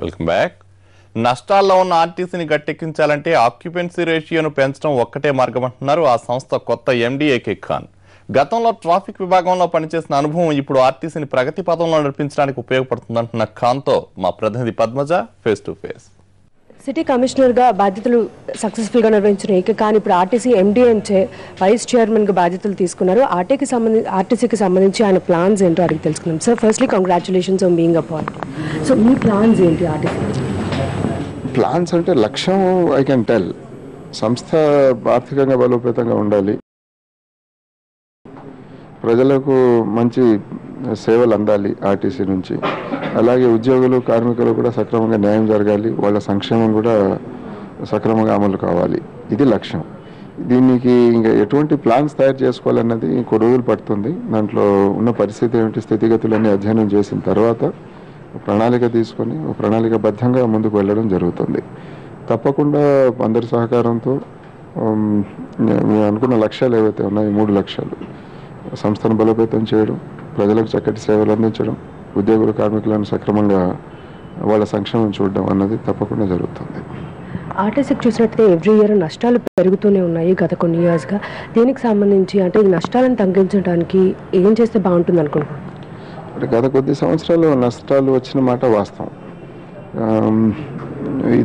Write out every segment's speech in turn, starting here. Welcome back. నష్టాల్లో ఉన్న ఆర్టీసీని గట్టెక్కించాలంటే ఆక్యుపెన్సీ రేషియోను పెంచడం ఒక్కటే మార్గం అంటున్నారు ఆ సంస్థ కొత్త ఎండి ఏకే ఖాన్. గతంలో ట్రాఫిక్ విభాగంలో పనిచేసిన అనుభవం ఇప్పుడు ఆర్టీసీని ప్రగతి పథంలో నడిపించడానికి ఉపయోగపడుతుంది అంటున్న ఖాన్తో మా ప్రతినిధి Padmaja face to face. City కమిషనర్గా బాధ్యతలు సక్సెస్ఫుల్గా నిర్వహించిన ఏకే ఖాన్ ఇప్పుడు ఆర్టీసీ ఎండీ అంటే వైస్ చైర్మన్గా బాధ్యతలు తీసుకున్నారు. ఆర్టీసీకి సంబంధించి ఆయన ప్లాన్స్ ఏంటో అడిగి తెలుసుకున్నాం. Sir, firstly congratulations on being appointed. So మీ ప్లాన్స్ ఏంటి? ఆర్టీసీ ప్లాన్స్ అంటే లక్ష్యం ఐ కెన్ టెల్. సంస్థ ఆర్థికంగా బలోపేతంగా ఉండాలి, ప్రజలకు మంచి సేవలు అందాలి ఆర్టీసీ నుంచి. అలాగే ఉద్యోగులు కార్మికులు కూడా సక్రమంగా న్యాయం జరగాలి, వాళ్ళ సంక్షేమం కూడా సక్రమంగా అమలు కావాలి. ఇది లక్ష్యం. దీనికి ఇంకా ఎటువంటి ప్లాన్స్ తయారు చేసుకోవాలన్నది కొన్ని రోజులు పడుతుంది. దాంట్లో ఉన్న పరిస్థితి ఏమిటి, స్థితిగతులన్నీ అధ్యయనం చేసిన తర్వాత ప్రణాళిక తీసుకొని ప్రణాళికబద్ధంగా ముందుకు వెళ్ళడం జరుగుతుంది. తప్పకుండా అందరి సహకారంతో మేము అనుకున్న లక్ష్యాలు ఏవైతే ఉన్నాయో, 3 లక్ష్యాలు: సంస్థను బలోపేతం చేయడం, ప్రజలకు చక్కటి సేవలు అందించడం, ఉద్యోగులు కార్మికులను సక్రమంగా వాళ్ళ సంక్షేమం చూడడం అన్నది తప్పకుండా జరుగుతుంది. ఆర్టీసీకి చూసినట్లయితే ఎవ్రీ ఇయర్ నష్టాలు పెరుగుతూనే ఉన్నాయి గత కొన్ని ఇయర్స్గా. దీనికి సంబంధించి అంటే ఈ నష్టాలను తగ్గించడానికి ఏం చేస్తే బాగుంటుంది అనుకుంటున్నాం? అంటే గత కొద్ది సంవత్సరాలు నష్టాలు వచ్చిన మాట వాస్తవం.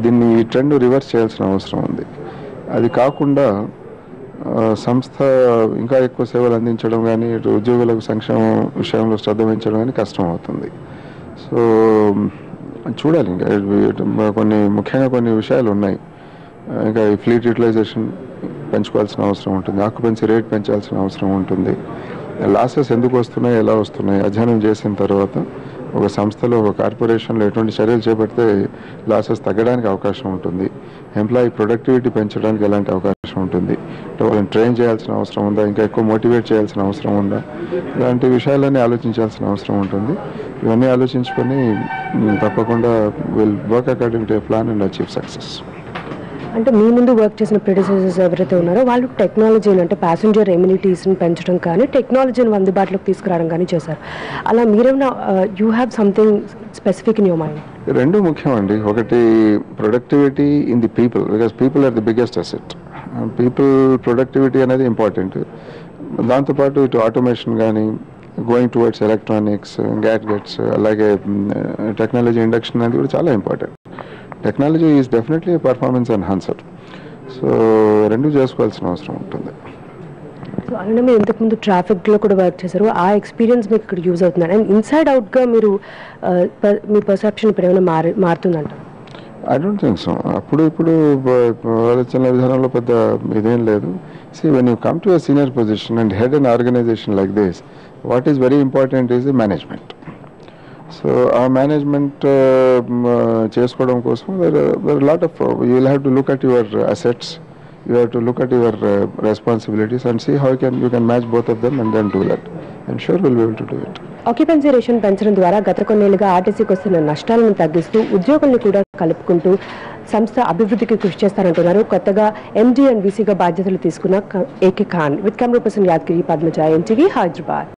దీన్ని ఈ ట్రెండ్ రివర్స్ చేయాల్సిన అవసరం ఉంది. అది కాకుండా సంస్థ ఇంకా ఎక్కువ సేవలు అందించడం కానీ, ఉద్యోగులకు సంక్షేమం విషయంలో శ్రద్ధ వహించడం కానీ కష్టం అవుతుంది. సో చూడాలి, ఇంకా కొన్ని ముఖ్యంగా కొన్ని విషయాలు ఉన్నాయి. ఇంకా ఈ ఫ్లీట్ యూటిలైజేషన్ పెంచుకోవాల్సిన అవసరం ఉంటుంది, ఆక్యుపెన్సీ రేట్ పెంచాల్సిన అవసరం ఉంటుంది. లాసెస్ ఎందుకు వస్తున్నాయి, ఎలా వస్తున్నాయి అధ్యయనం చేసిన తర్వాత ఒక సంస్థలో ఒక కార్పొరేషన్లో ఎటువంటి చర్యలు చేపడితే లాసెస్ తగ్గడానికి అవకాశం ఉంటుంది, ఎంప్లాయీ ప్రొడక్టివిటీ పెంచడానికి ఎలాంటి అవకాశం ఉంటుంది, వాళ్ళని ట్రైన్ చేయాల్సిన అవసరం ఉందా, ఇంకా ఎక్కువ మోటివేట్ చేయాల్సిన అవసరం ఉందా, ఇలాంటి విషయాలన్నీ ఆలోచించాల్సిన అవసరం ఉంటుంది. ఇవన్నీ ఆలోచించుకొని తప్పకుండా will work according to a plan and achieve success. అంటే మీ ముందు వర్క్ చేసిన ప్రొడ్యూసర్స్ ఎవరైతే ఉన్నారో వాళ్ళు టెక్నాలజీని అంటే ప్యాసింజర్ ఎమ్యూనిటీస్ని పెంచడం కానీ, టెక్నాలజీని అందుబాటులోకి తీసుకురావడం కానీ చేశారు. అలా మీరేమైనా you have something specific in your mind? రెండు ముఖ్యమండి. ఒకటి productivity in the people, because people are the biggest asset. People productivity అనేది ఇంపార్టెంట్. దాంతోపాటు ఇటు ఆటోమేషన్ కానీ, గోయింగ్ టువర్డ్స్ ఎలక్ట్రానిక్స్, గ్యాడ్గెట్స్, అలాగే టెక్నాలజీ ఇండక్షన్ అనేది కూడా చాలా important. Technology is definitely performance enhancer. So రెండు చేసుకోవాల్సిన అవసరం ఉంటుంది. సో అలానే మీరు ఇంతకుముందు ట్రాఫిక్లో కూడా వర్క్ చేశారు, ఆ ఎక్స్పీరియన్స్ మీకు ఇక్కడ యూజ్ అవుతుంది. అండ్ ఇన్సైడ్ అవుట్గా మీరు మీ పర్సెప్షన్ ఇప్పుడు ఏమైనా మారుతుందంట? I don't think so. అప్పుడు ఇప్పుడు ఆలోచన విధానంలో పెద్ద ఇదేం లేదు. See when you come to a senior position and head an organisation like this, what is very important is the management. So ఆ మేనేజ్మెంట్ చేసుకోవడం కోసం there lot of you will have to look at your assets, you have to look at your responsibilities and see how you can match both of them and then do that. I'm sure will be able to do it. Occupancy రేషన్ పెంచడం ద్వారా గత కొన్నేళ్లుగా ఆర్టీసీకి వస్తున్న నష్టాలను తగ్గిస్తూ ఉద్యోగులను కూడా కలుపుకుంటూ సంస్థ అభివృద్ధికి కృషి చేస్తారంటున్నారు కొత్తగా ఎండీ అండ్ వీసీగా బాధ్యతలు తీసుకున్న AK Khan. With camera person Yadagiri, Padmaja, NTV, Hyderabad.